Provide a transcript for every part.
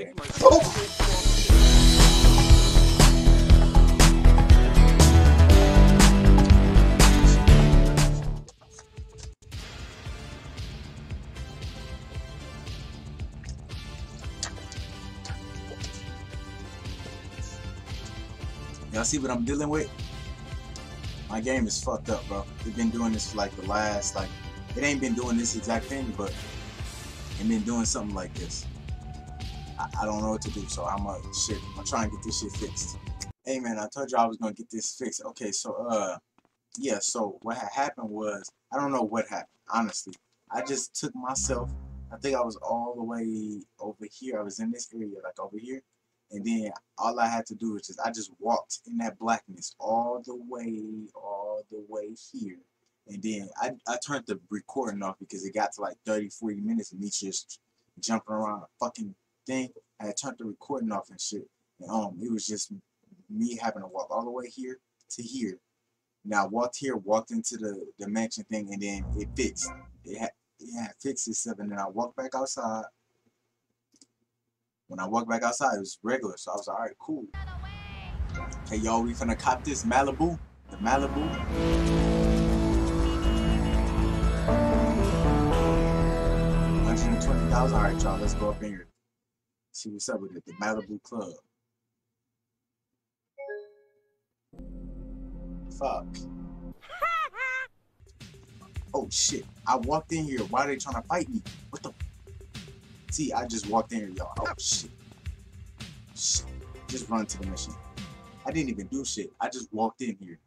Okay. Oh! Y'all see what I'm dealing with? My game is fucked up, bro. It's been doing this for like the last, like, it ain't been doing this exact thing, but it been doing something like this. I don't know what to do, so I'm trying to get this shit fixed. Hey man, I told you I was gonna get this fixed. Okay, so yeah, so what had happened was, I don't know what happened, honestly. I just took myself, I think I was all the way over here, I was in this area, like over here. And then all I had to do was just, I just walked in that blackness all the way here. And then I turned the recording off because it got to like 30, 40 minutes of me just jumping around a fucking thing. I had turned the recording off and shit. And it was just me having to walk all the way here to here. Now I walked here, walked into the mansion thing, and then it fixed. It had fixed itself, and then I walked back outside. When I walked back outside, it was regular, so I was like, all right, cool. Hey, y'all, we finna cop this Malibu, the Malibu. $120,000, all right, y'all, let's go up in here. See what's up with it, the Malibu Club. Fuck. Oh, shit, I walked in here. Why are they trying to fight me? What the? See, I just walked in here, y'all. Oh, shit. Shit. Just run to the mission. I didn't even do shit. I just walked in here.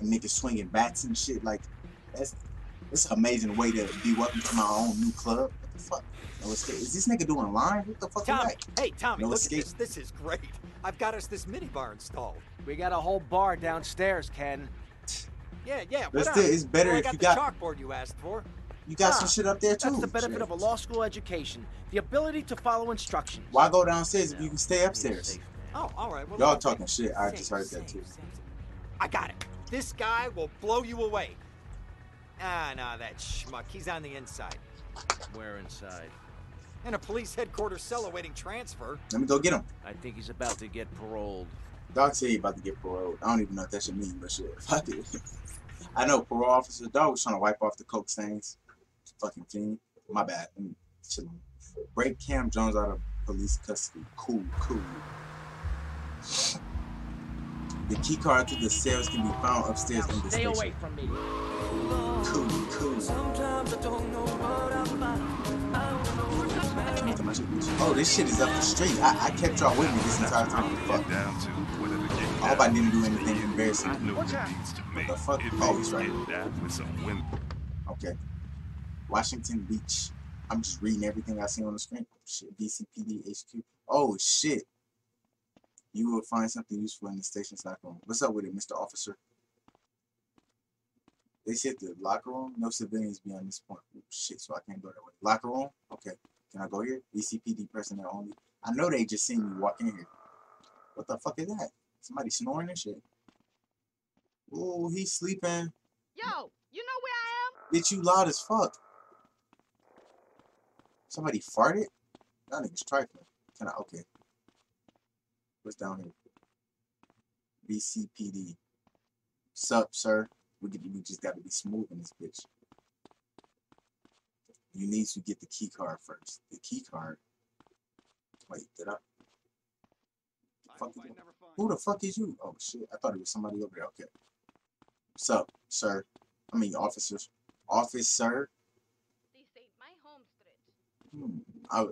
And niggas swinging bats and shit. Like, that's an amazing way to be welcome to my own new club. What the fuck? No escape. Is this nigga doing line? What the fuck Tommy, is that? Hey, Tommy, no look escape. At this. This is great. I've got us this minibar installed. We got a whole bar downstairs, Ken. Yeah. But still, it's better if you got... I got the chalkboard you asked for. You got some shit up there too. That's the benefit of a law school education. The ability to follow instructions. Why go downstairs if you can stay upstairs? Oh, all right. Well, y'all talking shit. I just heard that too. I got it. This guy will blow you away. Ah, no, that schmuck. He's on the inside. Where inside? In a police headquarters cell awaiting transfer. Let me go get him. I think he's about to get paroled. Dog said he about to get paroled. I don't even know what that should mean, but shit. Fuck it. I know parole officer dog was trying to wipe off the coke stains. Fucking team. My bad. I'm chilling. Break Cam Jones out of police custody. Cool. The key card to the cells can be found upstairs in the station. Stay away from me. Cool. Sometimes I don't know what I'm about. Oh, this shit is up the street. I kept y'all with me this entire time. Fuck. I hope I didn't do anything embarrassing. What the fuck? Oh, he's right. Okay. Washington Beach. I'm just reading everything I see on the screen. Shit, BCPD HQ. Oh shit. You will find something useful in the station's locker room. What's up with it, Mr. Officer? They said the locker room. No civilians beyond this point. Ooh, shit, so I can't go that way. Locker room. Okay. Can I go here? BCPD personnel only. I know they just seen me walk in here. What the fuck is that? Somebody snoring and shit. Ooh, he's sleeping. Yo, you know where I am? Bitch, you loud as fuck. Somebody farted? That nigga's trifling. Can I? Okay. What's down here? BCPD. Sup, sir? We just gotta be smooth in this bitch. You need to get the key card first. The key card? Wait, did I? Fuck you. Who the fuck is you? Oh, shit. I thought it was somebody over there. Okay. Sup, sir? I mean, officers. Office, sir?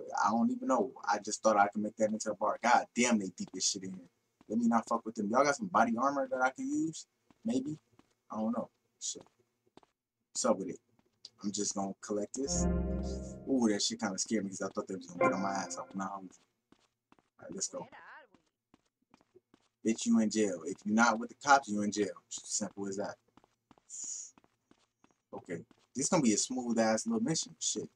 I don't even know. I just thought I could make that into a bar. God damn, they deep as shit in here. Let me not fuck with them. Y'all got some body armor that I can use? Maybe? I don't know. Shit. What's up with it? I'm just gonna collect this. Ooh, that shit kind of scared me because I thought they was gonna get on my ass. Alright, let's go. Bitch, you in jail. If you're not with the cops, you in jail. Simple as that. Okay. This is gonna be a smooth ass little mission. Shit.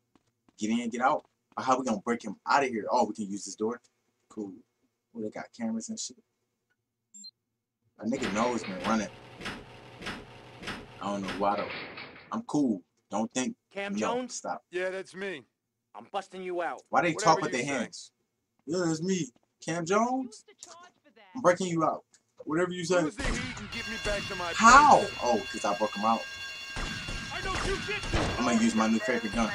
Get in, get out. How we gonna break him out of here? Oh, we can use this door. Cool. Oh, they got cameras and shit. A nigga knows been running. I don't know why though. I'm cool. Don't think. Cam Jones? Stop. Yeah, that's me. I'm busting you out. Why they talk with their hands? Yeah, that's me. Cam Jones? I'm breaking you out. Whatever you say. How? Oh, because I broke him out. I'm going to use my new favorite gun.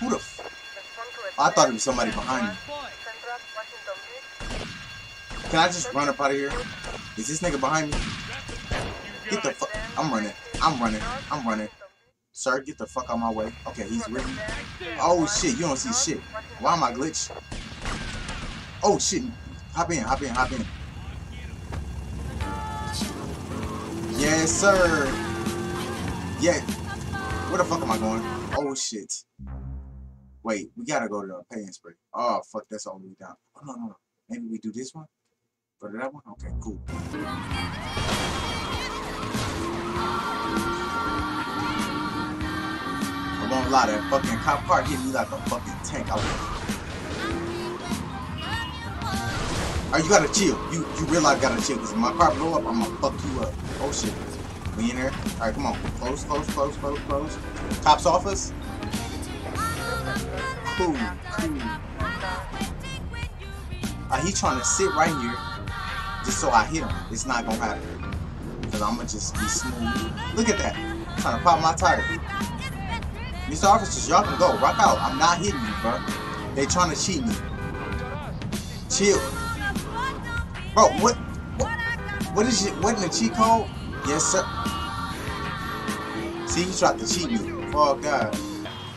Who the f... I thought it was somebody behind me. Can I just run up out of here? Is this nigga behind me? Get the fuck... I'm running. I'm running. I'm running. Sir, get the fuck out of my way. Okay, he's with me. Oh shit, you don't see shit. Why am I glitched? Oh shit. Hop in, hop in, hop in. Yes, sir. Yeah. Where the fuck am I going? Oh shit. Wait, we gotta go to the pay and spray. Oh fuck, that's all we down. Oh no, no, no. Maybe we do this one? Go to that one? Okay, cool. I won't lie, that fucking cop car hit me like a fucking tank. Alright, you gotta chill. You realize you gotta chill, because if my car blow up, I'm gonna fuck you up. Oh shit. We in there? Alright, come on. Close, close, close, close, close. Cops off us. Boom. He trying to sit right here just so I hit him. It's not gonna happen. Because I'm gonna just be smooth. Look at that. I'm trying to pop my tire. Mr. Officers, y'all can go. Rock out. I'm not hitting you, bro. They trying to cheat me. Chill. Bro, what is it? What in the cheat code? Yes, sir. See, he tried to cheat me. Oh, God.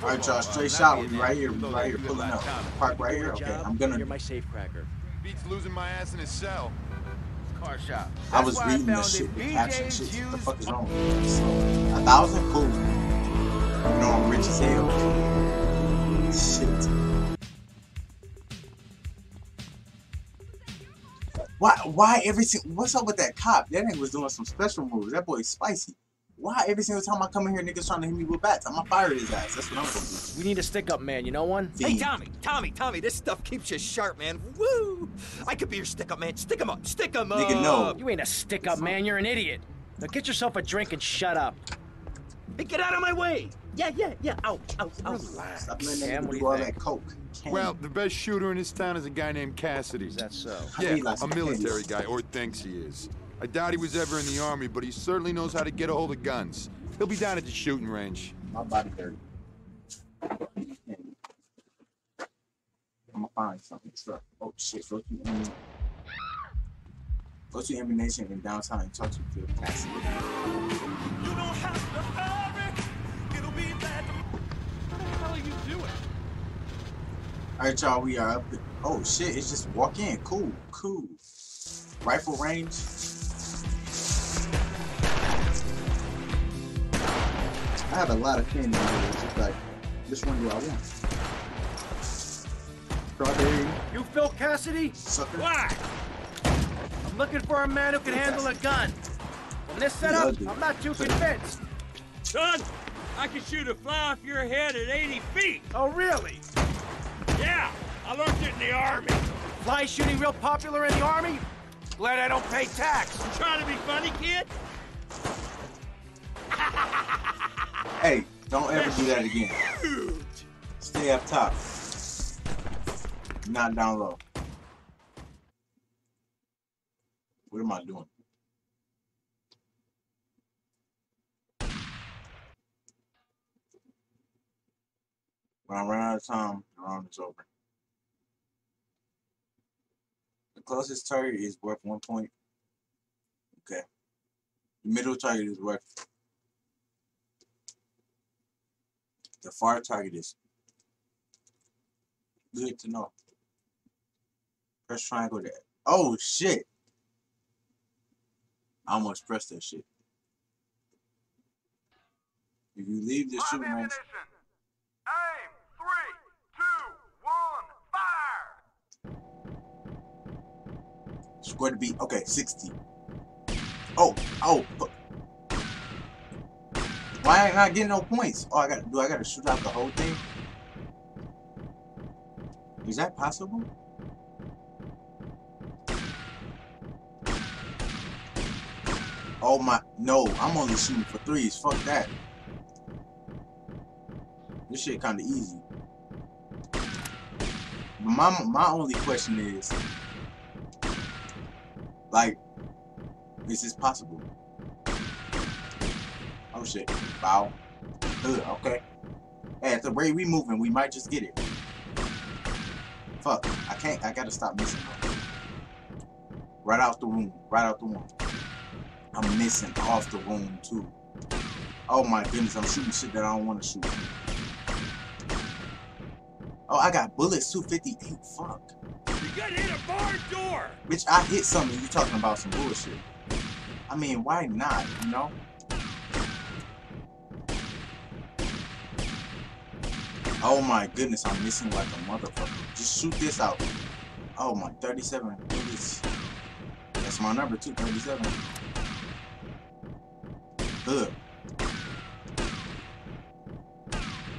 Alright, y'all. Straight shot. We'll be right here. We'll be right here. Pulling up. Park right here. Okay, I'm gonna... You're my safecracker. Beats losing my ass in his cell. Car shop. I was reading this shit with caption shit. What the fuck is wrong? So, 1,000? Cool. You know I'm rich as hell. Shit. Why every single... What's up with that cop? That nigga was doing some special moves. That boy's spicy. Why every single time I come in here, niggas trying to hit me with bats? I'm gonna fire his ass. That's what I'm gonna do. We need a stick-up man, you know one? Hey, Tommy, this stuff keeps you sharp, man. Woo! I could be your stick-up man. Stick him up, stick him up! Nigga, no. You ain't a stick-up man, you're an idiot. Now get yourself a drink and shut up. Hey, get out of my way! Yeah, ouch, ouch, ouch. Relax. Stop letting him do all that coke. Candy. Well, the best shooter in this town is a guy named Cassidy. Is that so? Yeah, a military guy, or thinks he is. I doubt he was ever in the army, but he certainly knows how to get a hold of guns. He'll be down at the shooting range. My body dirty. I'm gonna find something. Oh shit, go to Amber Nation in downtown and talk to Phil Cassidy. You don't have to hurry. It'll be bad. What the hell are you doing? Alright, y'all, we are up. Oh shit, it's just walk in. Cool, cool. Rifle range. I have a lot of candy. It's just like, which one do I want? Strawberry. You Phil Cassidy? Sucker. Why? I'm looking for a man who can handle a gun. From this setup, I'm not too convinced. Son, I can shoot a fly off your head at 80 feet. Oh, really? Yeah, I learned it in the army. Fly shooting real popular in the army? Glad I don't pay tax. You trying to be funny, kid? Hey, don't ever do that again. Stay up top. Not down low. What am I doing? When I run out of time, the round is over. The closest target is worth 1 point. Okay. The middle target is worth. The far target is. Good to know. Press triangle there. Oh shit! I almost pressed that shit. If you leave this shooting range. Square to be okay, 60. Oh, why ain't I getting no points? Oh, I gotta shoot out the whole thing. Is that possible? Oh my, no, I'm only shooting for threes. Fuck that. This shit kinda easy. My only question is, like, is this possible? Oh shit! Wow. Ugh, okay. Hey, at the way we moving, we might just get it. Fuck! I can't. I gotta stop missing. Right out the room. Right out the room. I'm missing off the room too. Oh my goodness! I'm shooting shit that I don't want to shoot. Oh, I got bullets 258. Fuck. You got hit a barn door. Bitch, I hit something. You talking about some bullshit? I mean, why not? You know. Oh my goodness, I'm missing like a motherfucker. Just shoot this out. Oh my, 37. That's my number too, 37. Ugh.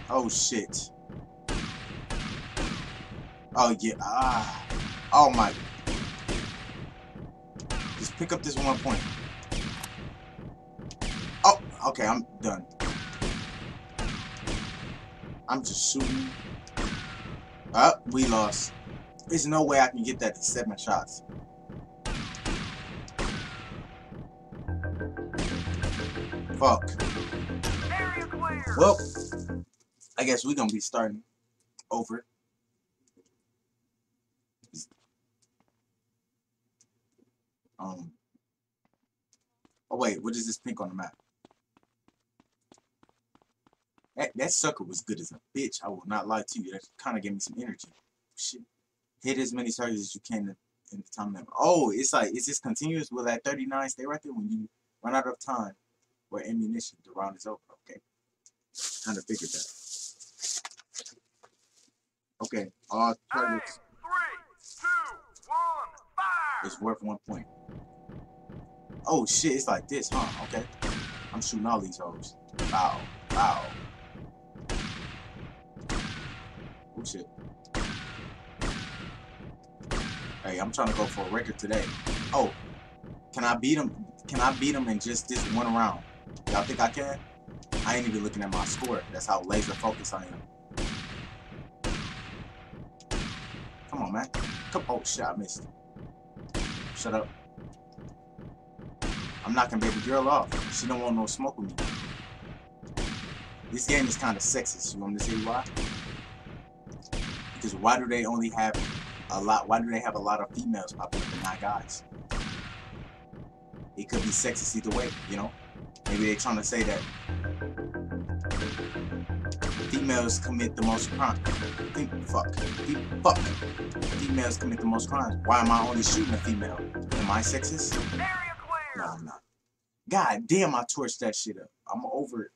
Oh shit. Oh yeah. Ah. Oh my. Just pick up this 1 point. Oh. Okay. I'm done. I'm just shooting. Oh, we lost. There's no way I can get that to 7 shots. Fuck. Well, I guess we're gonna be starting over. Oh wait, what is this pink on the map? That sucker was good as a bitch. I will not lie to you. That kind of gave me some energy. Shit. Hit as many targets as you can in the time limit. Oh, it's like, is this continuous? Will that 39 stay right there when you run out of time or ammunition? The round is over. Okay. Kind of figured that. Okay. All targets. 3, 2, 1, fire! It's worth 1 point. Oh shit, it's like this, huh? Okay. I'm shooting all these hoes. Wow. Wow. Oh shit. Hey, I'm trying to go for a record today. Oh, can I beat him? Can I beat him in just this 1 round? Y'all think I can? I ain't even looking at my score. That's how laser focused I am. Come on, man. Come. Oh shit, I missed. Shut up. I'm knocking baby girl off. She don't want no smoke with me. This game is kind of sexist. You want me to see why? Because why do they only have a lot? Why do they have a lot of females popping up and not guys? It could be sexist either way, you know. Maybe they're trying to say that females commit the most crimes. Females commit the most crimes. Why am I only shooting a female? Am I sexist? No, I'm not. God damn, I torched that shit up. I'm over it.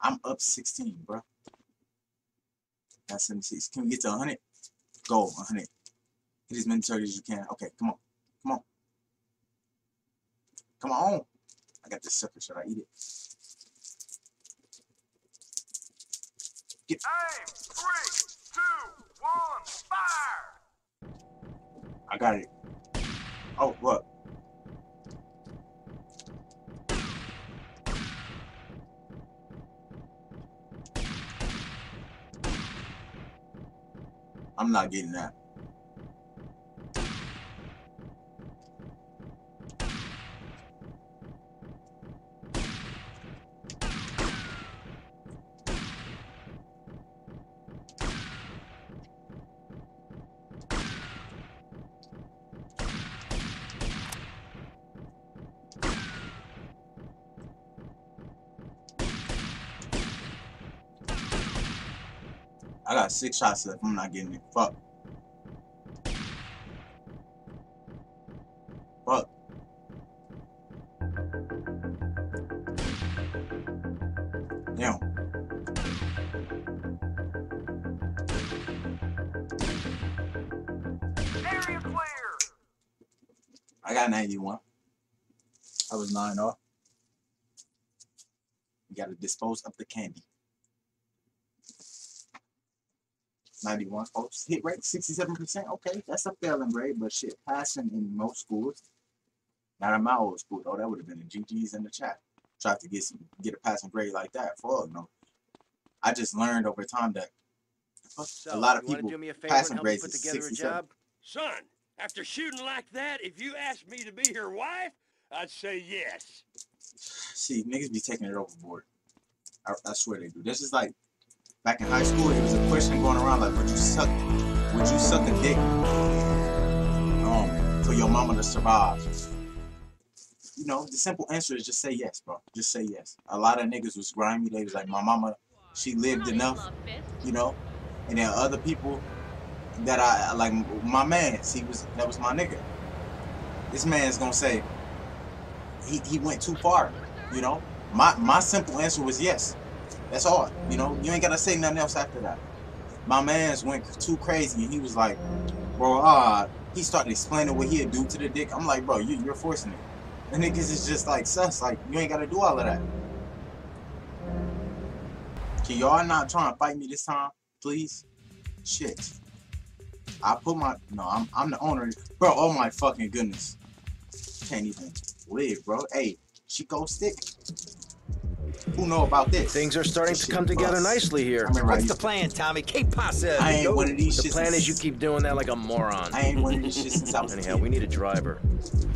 I'm up 16, bro. That's 76. Can we get to 100? Go 100. Hit as many targets as you can. Okay, come on, come on, come on. I got this sucker. Should I eat it? Get. Aim. 3, 2, 1, fire! I got it. Oh, what? I'm not getting that. I got 6 shots left. I'm not getting it. Fuck. Fuck. Damn. Area clear. I got 91. I was 9-0. You gotta dispose of the candy. 91. Oh, hit rate 67%. Okay, that's a failing grade, but shit, passing in most schools. Not in my old school. Oh, that would have been the GGs in the chat. Tried to get a passing grade like that. Fuck no. I just learned over time that So, a lot of people passing grades is 67. Son, after shooting like that, if you asked me to be your wife, I'd say yes. See, niggas be taking it overboard. I swear they do. This is like back in high school. It was a question going around like, would you suck a dick for your mama to survive? You know, the simple answer is just say yes, bro. Just say yes. A lot of niggas was grimy. They was like, my mama, she lived enough, you know. And then other people that I like, my man, that was my nigga. This man's gonna say he went too far, you know. My simple answer was yes. That's all, you know. You ain't gotta say nothing else after that. My man's went too crazy, and he was like, bro, he started explaining what he'd do to the dick. I'm like, bro, you're forcing it. And niggas is just like sus, like you ain't gotta do all of that. Can y'all not try and fight me this time, please? Shit. I put my I'm the owner, bro. Oh my fucking goodness, can't even live, bro. Hey, Chico stick. Who know about this? Things are starting to come together nicely here. What's the plan, Tommy? Keep pasa. I ain't one of these shits. The plan is you keep doing that like a moron. I ain't one of these shits since I was a kid. Anyhow, we need a driver.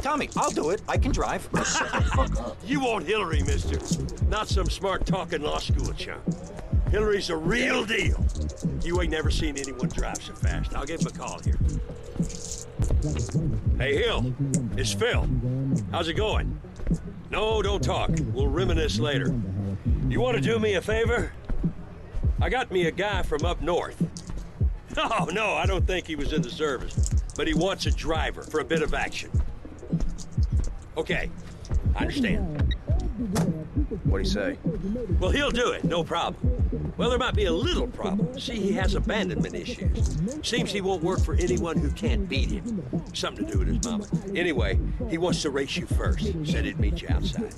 Tommy, I'll do it. I can drive. Shut the fuck up. You want Hillary, mister. Not some smart talking law school chump. Hillary's a real deal. You ain't never seen anyone drive so fast. I'll give him a call here. Hey, Hill. It's Phil. How's it going? No, don't talk. We'll reminisce later. You want to do me a favor? I got me a guy from up north. Oh, no, I don't think he was in the service. But he wants a driver for a bit of action. Okay, I understand. What'd he say? Well, he'll do it, no problem. Well, there might be a little problem. See, he has abandonment issues. Seems he won't work for anyone who can't beat him. Something to do with his mama. Anyway, he wants to race you first. Said he'd meet you outside.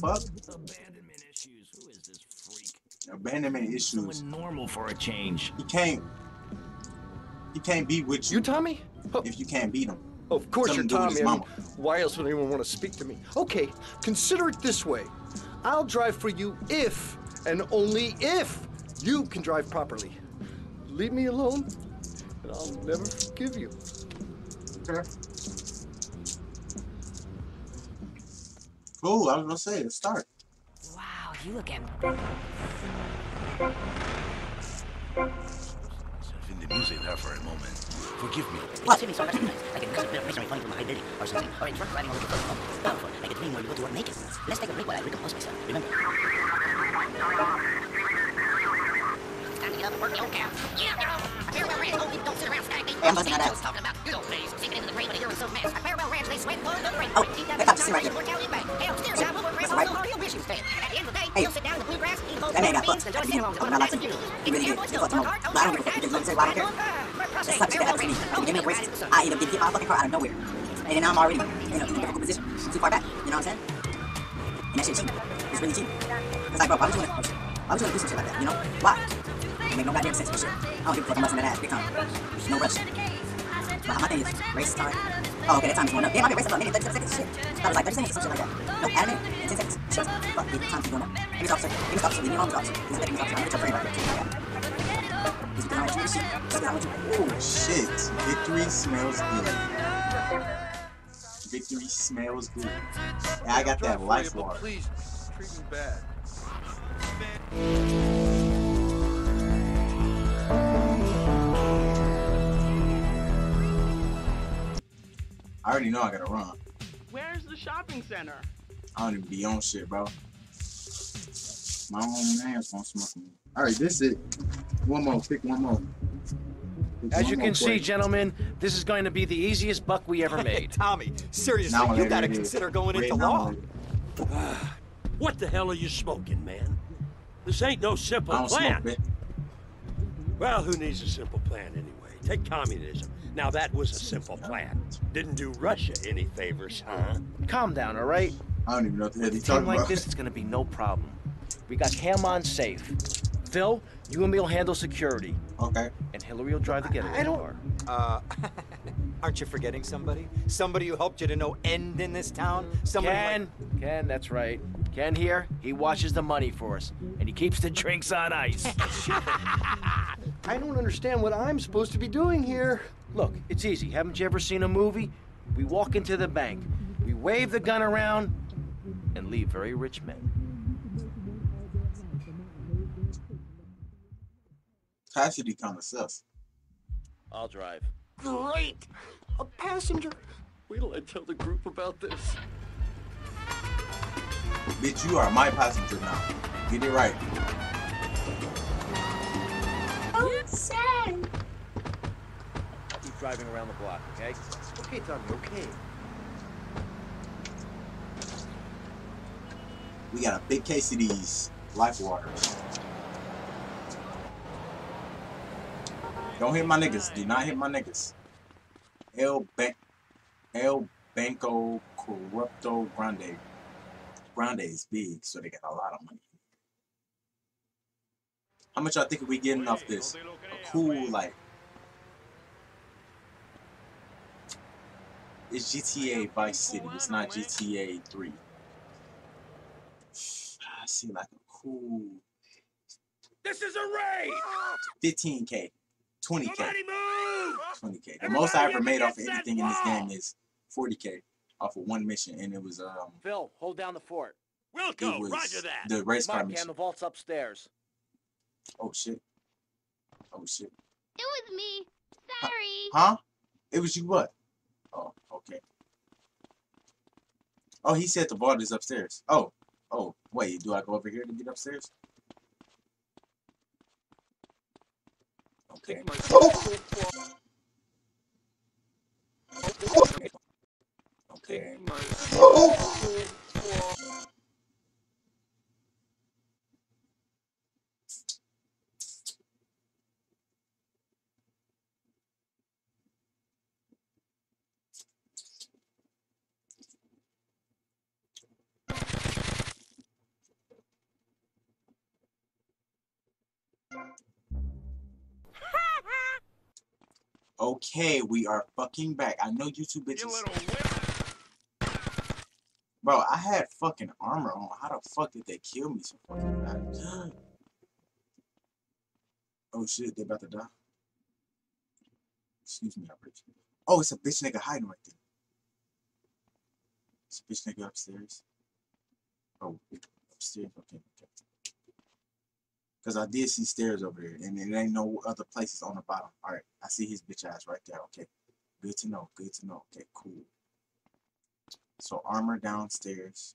Fuck. Abandonment issues. Who is this freak? Abandonment issues. Normal for a change. He can't be with you. You Tommy? If you can't beat him. Of course you're Tommy. Why else would anyone want to speak to me? Okay, consider it this way. I'll drive for you if, and only if, you can drive properly. Leave me alone, and I'll never forgive you. Okay. Cool, I was gonna say, let's start. Wow, you look ambitious. In the music there for a moment. Forgive me. What? It seems so much nice. I can cause a bit of misery falling from a high building or something, or in truck riding over the phone. Powerful. I can dream where you go to work naked. Let's take a break while I recompose myself. Remember? It's time to get up and work the old cow. Get up, girl! A Parallel Ranch. Oh, don't sit around skyping. I'm busting that out. Talking about good old days. Sinking into the grain when the hero is so fast. A Parallel Ranch, they sweat blood and the rain. Oh, wake up. Sit right here. Hey, I'm still driving over a rail. How your wishes fail. At the end of the day, you'll sit down in the blue grass, eat a bowl of beans, and join a sing-along to one of the funeral. It's the cowboys go. Work hard, own hard, and don't say why I care. It's such shit that happens to me. Give me a risk. I end up getting hit by a fucking car out of nowhere. And then I'm already in a difficult position. Too far back. You know what I'm saying? And that shit's cheap. It's really cheap. It's like, bro, why would you want to do some shit like that? You know? Why? It make no goddamn sense for shit. I don't give a fuck. I'm busting that ass big time. No rush. But my thing is, race time. Oh, okay, that time is going up. Damn, I've been racing for a minute, 37 seconds. Shit. I was like, 30 seconds, some shit like that. No, add a minute. In 10 seconds. Shit. Fuck, the time's going up. Give me a stop, sir. Leave me alone, officer. He's affecting me, officer. I'm going to jump right back. Oh shit, victory smells good. Victory smells good. Yeah, I got that life water. Please treat me bad. I already know I gotta run. Where's the shopping center? I don't even be on shit, bro. My own man's gonna smoke me. Alright, this is it. One more, pick one more. As you can see, gentlemen, this is going to be the easiest buck we ever made. Tommy, seriously, you gotta consider going into law. What the hell are you smoking, man? This ain't no simple plan. Well, who needs a simple plan anyway? Take communism. Now that was a simple plan. Didn't do Russia any favors, huh? Calm down, all right? I don't even know what the hell he's talking about. Like this, it's gonna be no problem. We got Cam on safe. Phil, you and me will handle security. Okay. And Hillary will drive the getaway car. Aren't you forgetting somebody? Somebody who helped you to no end in this town? Somebody Ken, that's right. Ken here, he washes the money for us, and he keeps the drinks on ice. I don't understand what I'm supposed to be doing here. Look, it's easy. Haven't you ever seen a movie? We walk into the bank, we wave the gun around, and leave very rich men. Cassidy kind of sus. I'll drive. Great! A passenger! Wait till I tell the group about this. Bitch, you are my passenger now. Get it right. Oh, sad. Keep driving around the block, okay? Okay, Tommy, okay. We got a big case of these life waters. Don't hit my niggas. Do not hit my niggas. El Banco Corrupto Grande. Grande is big, so they got a lot of money. How much y'all think we getting off this? A cool, like... It's GTA Vice City. It's not GTA 3. I see like a cool... This is a raid! 15K. 20K. 20K. The most I ever made off of anything in this game is 40K off of one mission, and it was Phil, hold down the fort. Wilco, roger that. The race car mission. The vault's upstairs. Oh shit. Oh shit. It was me. Sorry. Huh? It was you what? Oh, okay. Oh, he said the vault is upstairs. Oh. Oh, wait, do I go over here to get upstairs? Okay. Oh. Okay. Oh. Okay, we are fucking back. I know you two bitches. Bro, I had fucking armor on. How the fuck did they kill me so fucking bad? Oh shit, they about to die. Excuse me, I break. Oh, it's a bitch nigga hiding right there. It's a bitch nigga upstairs. Oh, upstairs, okay, okay. Because I did see stairs over there, and there ain't no other places on the bottom. Alright, I see his bitch ass right there. Okay, good to know, good to know. Okay, cool. So, armor downstairs.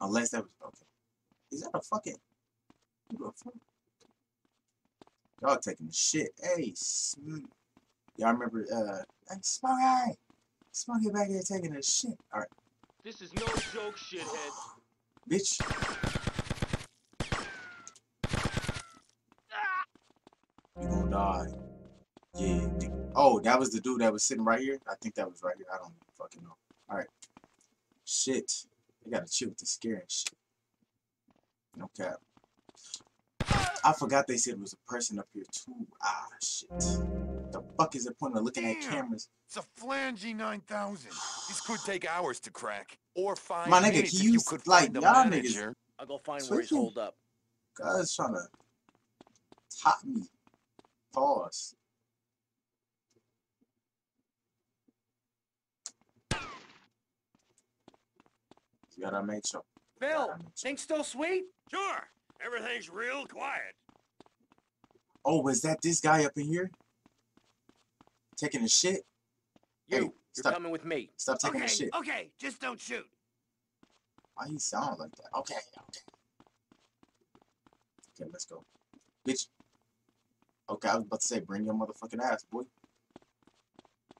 Unless that was... Okay. Is that a fucking... Y'all taking the shit. Hey, y'all remember, hey, Smokey! Smokey back here taking the shit. Alright. This is no joke, shithead. Bitch. You gonna die. Yeah. Oh, that was the dude that was sitting right here? I think that was right here. I don't fucking know. Alright. Shit. They gotta chill with the scary shit. No cap. I forgot they said there was a person up here too. Ah, shit. The fuck is the point of looking at cameras? It's a flangey 9000. This could take hours to crack. Or 5 minutes. My nigga, he used to, like, y'all niggas. I'll go find where he's holed up. God's trying to top me. Pause. You gotta make sure. Bill, things still sweet? Sure. Everything's real quiet. Oh, was that this guy up in here? Taking a shit? You, hey, you're coming with me. Stop taking a shit. Okay, just don't shoot. Why he sound like that? Okay, okay. Okay, let's go. Bitch. Okay, I was about to say, bring your motherfucking ass, boy.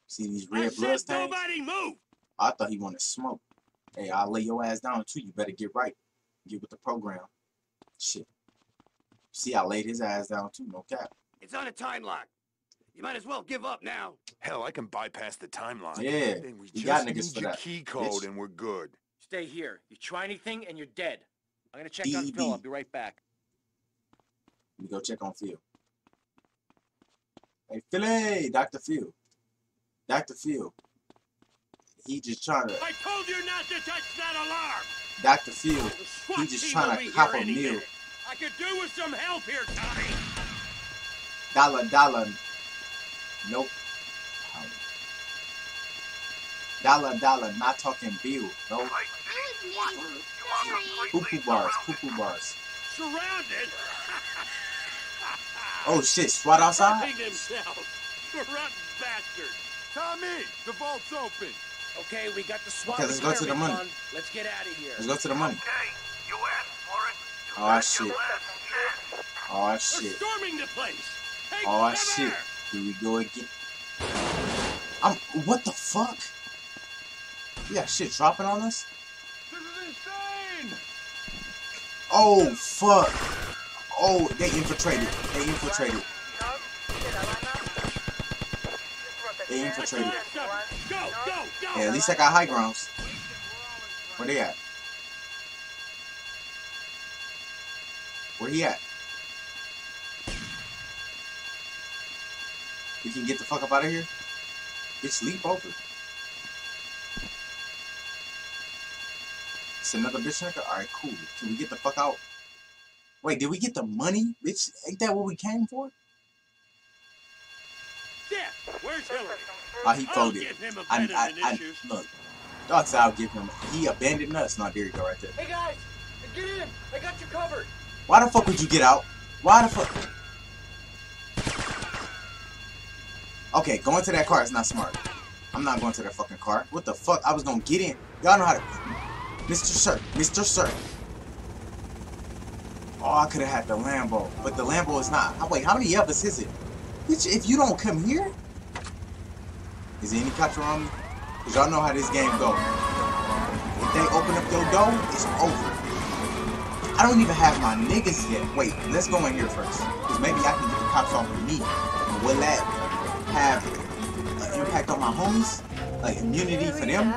See these red blood stains? Nobody move! I thought he wanted smoke. Hey, I'll lay your ass down too. You better get right. Get with the program. Shit. See, I laid his ass down too. No cap. It's on a time lock. You might as well give up now. Hell, I can bypass the time lock. Yeah. We got niggas for that. Key code and we're good. Stay here. You try anything and you're dead. I'm gonna check on Phil. I'll be right back. Let me go check on Phil. Hey, Philly, Dr. Phil. Dr. Phil. He just trying to... I told you not to touch that alarm! Dr. Field, he's just trying to cop a meal. I could do with some help here, Tommy. Dollar. Nope. Dollar, not talking bill. No. Poo-poo bars. Surrounded. Oh shit, SWAT outside? Corrupt bastard. Tommy, the vault's open. Okay, we got the SWAT. Okay, let's go to the money. Let's get out of here. Let's go to the money. Okay, you asked for it. Oh shit. Oh shit. Storming the place. Oh shit. Here we go again. What the fuck? We got shit dropping on us? This is insane! Oh fuck. Oh, they infiltrated. They infiltrated. Go. Yeah, at least I got high grounds. Where they at? Where he at? We can get the fuck up out of here? Bitch, leap over. It's another bitch nigga? Alright, cool. Can we get the fuck out? Wait, did we get the money? Bitch, ain't that what we came for? Where's Hillary? Oh, he folded. Look, dog said I'll give him. He abandoned us. No, there you go, right there. Hey guys, get in. I got you covered. Why the fuck would you get out? Why the fuck? Okay, going to that car is not smart. I'm not going to that fucking car. What the fuck? I was gonna get in. Y'all know how to. Mr. Sir. Oh, I could have had the Lambo, but the Lambo is not. Oh, wait, how many of us is it? Bitch, if you don't come here. Is there any cops around me? Because y'all know how this game go. If they open up your door, it's over. I don't even have my niggas yet. Wait, let's go in here first. Because maybe I can get the cops off of me. Will that have an impact on my homies? Like immunity for them?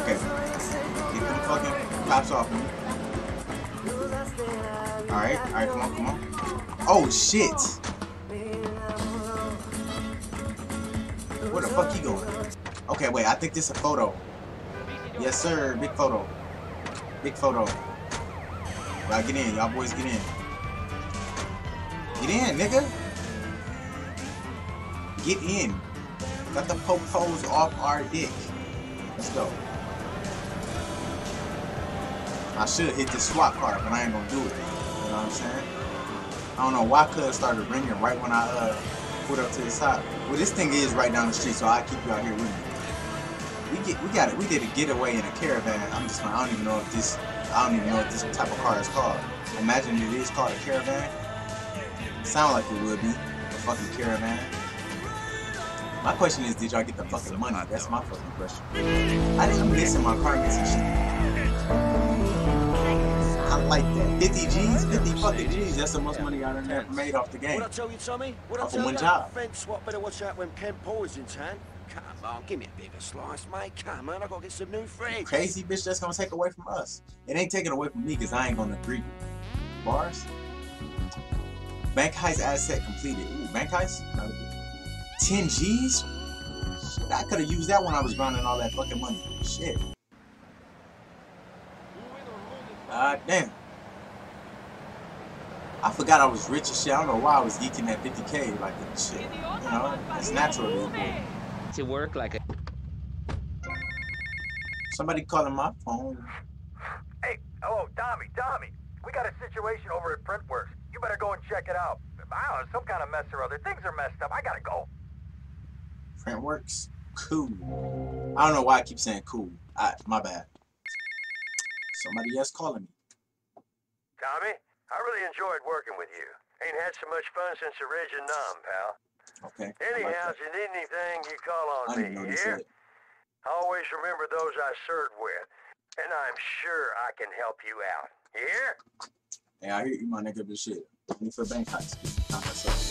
Okay. Get them fucking cops off of me. Alright, come on. Oh shit! Where the fuck he going? Okay, wait, I think this is a photo. Yes sir, big photo. Y'all get in, y'all boys get in. Get in, nigga! Get in. Got the poke holes off our dick. Let's go. I should hit the SWAT card, but I ain't gonna do it. You know what I'm saying? I don't know why cuz started ringing right when I put up to the side. Well, this thing is right down the street, so I keep you out here with me. We did a getaway in a caravan. I don't even know if this type of car is called. Imagine it is called a caravan. Sound like it would be a fucking caravan. My question is, did y'all get the fucking money? That's my fucking question. I'm missing my car missing shit. I like that. 50 fucking G's. That's the most money I done ever made off the game. What I tell you, Tommy? What I tell you? Fence swap, better watch out when Ken Poison's hand. Come on, give me a bigger slice, mate. Come on, I gotta get some new friends. You crazy bitch, that's gonna take away from us. It ain't taking away from me because I ain't gonna agree. Bars. Bank heist asset completed. Ooh, bank heist? 10 G's? Shit, I could have used that when I was grinding all that fucking money. Shit. Damn. I forgot I was rich as shit. I don't know why I was geeking at 50K like that shit. You know, it's natural to work like a. Somebody calling my phone. Hey, hello, Tommy. We got a situation over at Printworks. You better go and check it out. I don't know, some kind of mess or other. Things are messed up. I gotta go. Printworks? Cool. I don't know why I keep saying cool. My bad. Somebody else calling me. Tommy, I really enjoyed working with you. Ain't had so much fun since the Ridge and Numb, pal. Okay. Anyhow, if you need anything, you call on me. Here. Always remember those I served with, and I'm sure I can help you out. You hear? Yeah, I hear you, my nigga. This shit. Need for bank heist.